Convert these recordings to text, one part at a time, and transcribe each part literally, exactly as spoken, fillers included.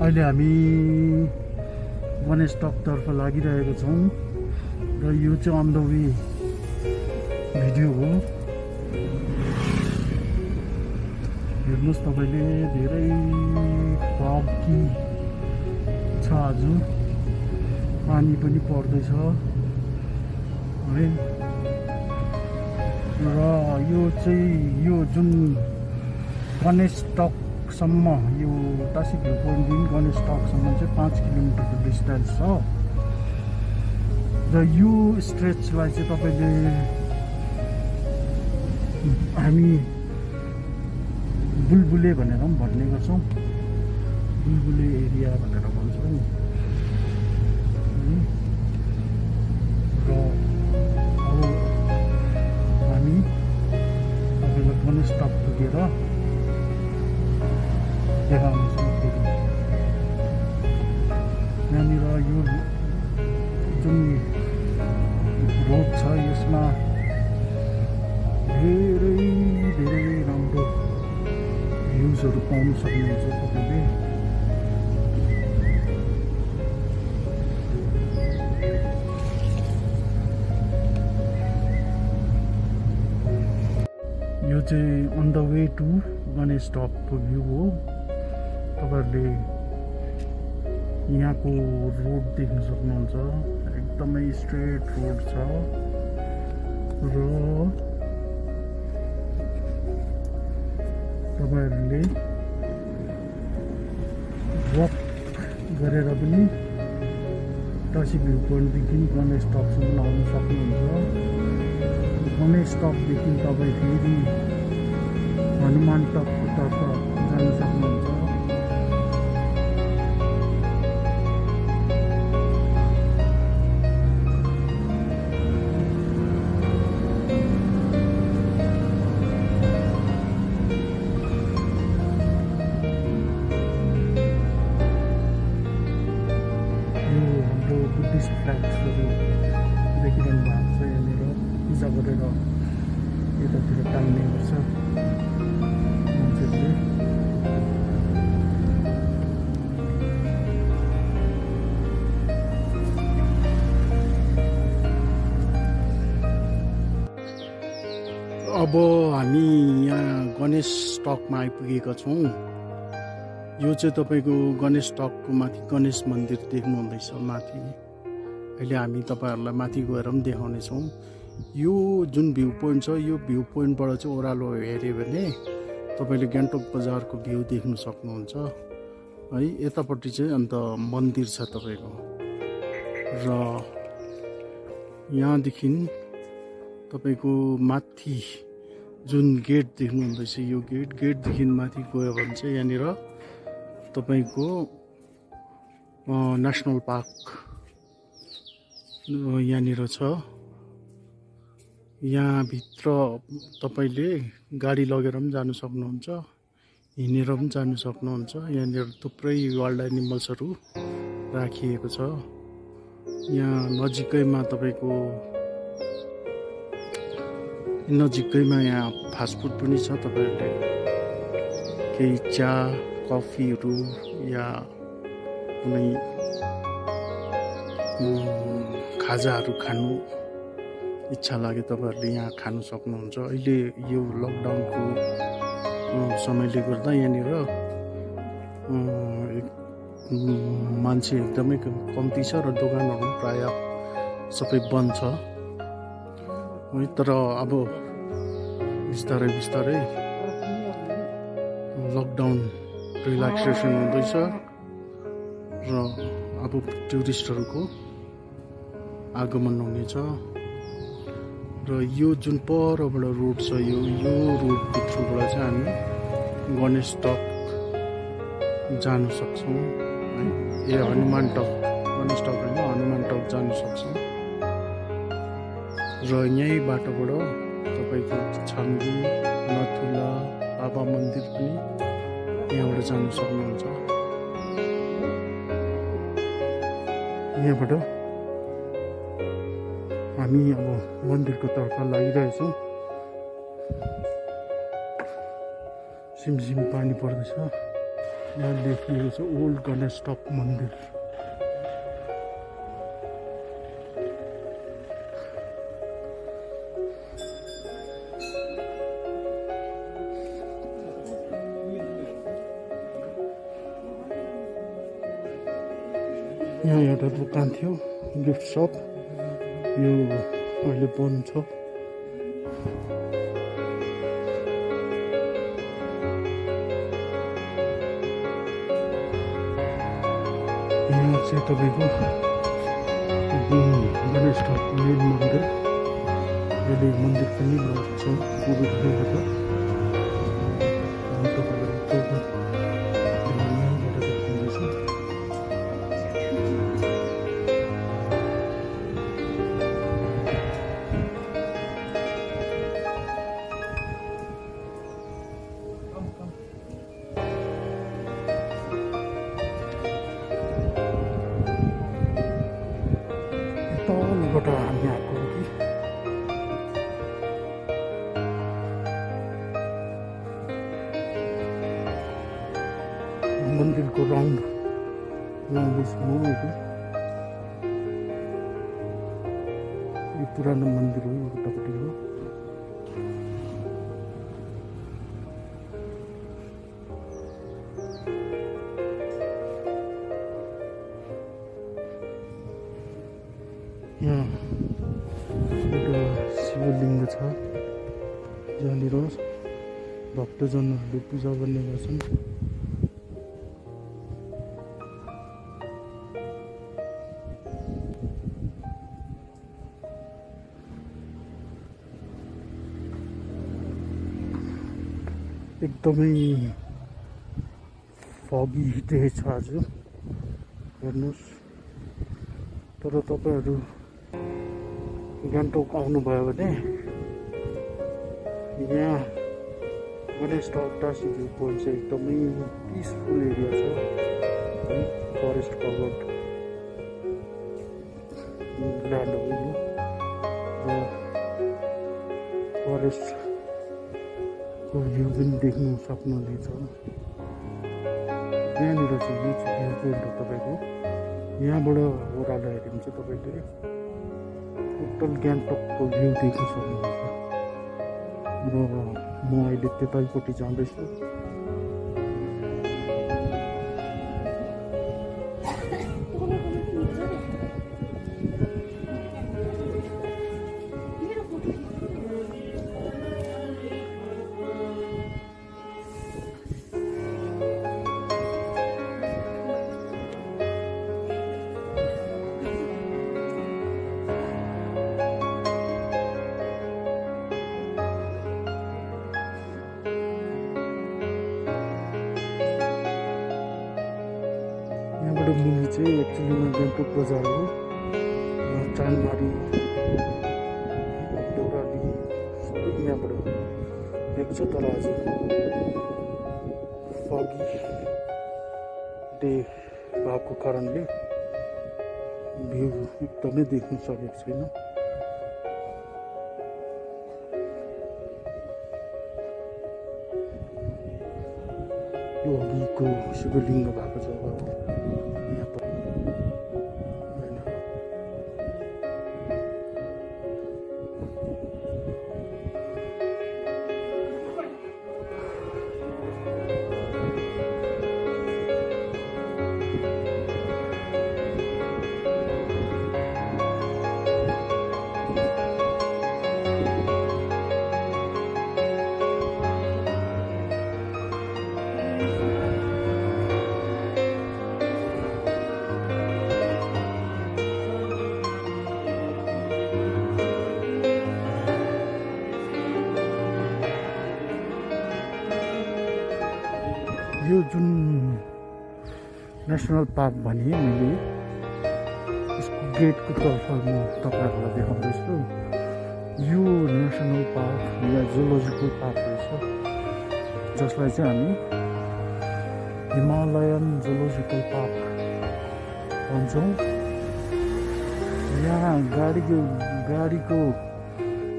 अहिले हामी वन स्टप तर्फ लागिरहेको छौं र यो चाहिँ अन द वे भिडियो हो। हेर्नुस् तपाईले धेरै फग कि छ, आज पानी पनि पर्दै छ है। र यो चाहिँ यो जुन वन स्टप सम्म, यो टासी भ्यू पोइन्टदेखि गणेश टकसम्म चाहिँ पाँच किलोमिटरको डिस्टेन्स छ। र यो स्ट्रेचलाई चाहिँ तपाईले हामी बुलबुले भनेर पनि भन्ने गर्छौँ, बुलबुले एरिया भनेर भन्छौँ नि। र अब हामी तपाईँलाई गणेश टक पुगेर यहाँनिर यो जुन रोड छ यसमा धेरै धेरै राम्रो भ्यूजहरू पाउन सक्नुहुन्छ तपाईँले। यो चाहिँ on the way to Ganesh टकको भ्यू हो। तपाईहरुले यहाँको रोड देख्न सक्नुहुन्छ, एकदमै स्ट्रेट रोड छ। र तपाईहरुले वक गरेर पनि टासी भ्यू पोइन्टदेखि गणेश टकसम्म आउन सक्नुहुन्छ। गणेश टकदेखि तपाईं फेरि हनुमान टकको तर्फ जान सक्नुहुन्छ। अब हामी यहाँ गणेश टकमा आइपुगेका छौँ। यो चाहिँ तपाईको गणेश टकको माथि गणेश मन्दिर देख्नु हुँदैछ माथि। अहिले हामी तपाईहरुलाई माथि गएर पनि देखाउने छौँ। यो जुन भ्यू पोइन्ट छ, यो भ्यू पोइन्टबाट चाहिँ ओह्रालो हेर्यो भने तपाईले गान्तोक बजारको भ्यू देख्न सक्नुहुन्छ है। यतापट्टि चाहिँ अन्त मन्दिर छ तपाईको, र यहाँदेखि तपाईको माथि जुन गेट देख्नु हुँदैछ, यो गेट गेटदेखि माथि गयो भने चाहिँ यहाँनिर तपाईको नेसनल पार्क यहाँनिर छ। यहाँभित्र तपाईले गाडी लगेर पनि जानु सक्नुहुन्छ, हिँडेर पनि जानु सक्नुहुन्छ। यहाँनिर थुप्रै वाइल्ड एनिमल्सहरू राखिएको छ। यहाँ नजिकैमा तपाईको नजिकैमा यहाँ फास्टफुड पनि छ। तपाईहरुले केही चा कफीहरू या कुनै खाजाहरू खानु इच्छा लागे तपाईहरुले यहाँ खानु सक्नुहुन्छ। अहिले यो लकडाउनको समयले गर्दा यहाँनिर मान्छे एकदमै कम्ती छ र दोकानहरू प्राय सबै बन्द छ। तर अब बिस्तारै बिस्तारै लकडाउन रिल्याक्सेसन हुँदैछ र अब टुरिस्टहरुको आगमन हुनेछ र यो जुन परबाट रोड छ यो यो रोड भित्रबाट चाहिँ हामी गणेश टप जान सक्छौं है ए हनुमान टप गणेश टप हैन हनुमान टप जान सक्छौं र यही बाटोबाट तपाईको छाङ्गु नथुला बाबा मन्दिर पनि यहाँबाट जान सक्नुहुन्छ यहाँबाट हामी अब मन्दिरको तर्फ लागिरहेछौं सिमसिम पानी पर्दैछ यहाँ देखिएको छ ओल्ड गणेश टप मन्दिर यहाँ एउटा दुकान थियो गिफ्ट शप यो अहिले बन्द छ यहाँ चाहिँ तपाईको गणेश टप मेन मन्दिर यसले मन्दिर पनि बन्द छ कोभिडले गर्दा मंदिर को राउंड ये पुराना मंदिर हो टपटी हो यहाँ शिवलिंग छ जहाँनिर भक्तजनहरुले पूजा गर्ने गर्छन् एकदमै फगी डे छ आज हेर्नुस् तर तपाईहरु गान्तोक आउनु भयो भने यहाँ Ganesh top Tashi view point चाहिँ एकदमै पीसफुल एरिया छ फरेस्ट कभर्ड ल्यान्ड हो यो फरेस्ट भ्यू पनि देख्न सक्नुहुन्छ यहाँनिर चाहिँ यो भ्यू पोइन्ट हो तपाईको यहाँबाट ओह्रालो हेर्नु चाहिँ तपाईले टोटल गान्तोकको भ्यू देख्न सक्नुहुन्छ र म अहिले त्यतैपट्टि जाँदैछु मुनि चाहिँ एक्चुअली गान्तोक बजार हो चाँदमारी दौराली सबै यहाँबाट देख्छ तर आज फगी डे भएको कारणले भ्यू एकदमै देख्न सकेको छैन यो अघिको शिवलिङ्ग भएको जग्गा हो नेसनल पार्क भनी मैं इसको गेट को तर्फ म तपाईहरुलाई देखाउँदै छु। यो नेसनल पार्क या जुलोजिकल पार्क जसलाई चाहिँ हामी हिमालयन जुलोजिकल पार्क भन्छौँ। यहाँ गाड़ी को गाड़ी को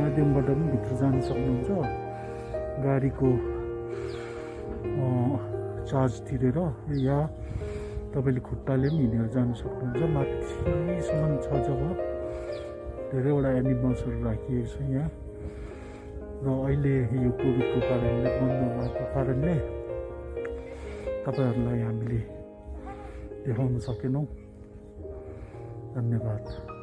माध्यमबाट पनि भित्र जान सक्नुहुन्छ। गाड़ी को चार्ज तिरेर या तपाईले खुट्टाले पनि हिँडेर जान सक्नुहुन्छ। माथिसम्म छ जग्गा, धेरैवटा एनिमल्सहरू राखिएको छ यहाँ। र अहिले यो कोभिडको कारणले बन्द भएको कारणले तपाईहरुलाई हामीले देखाउन सकेनौँ। धन्यवाद।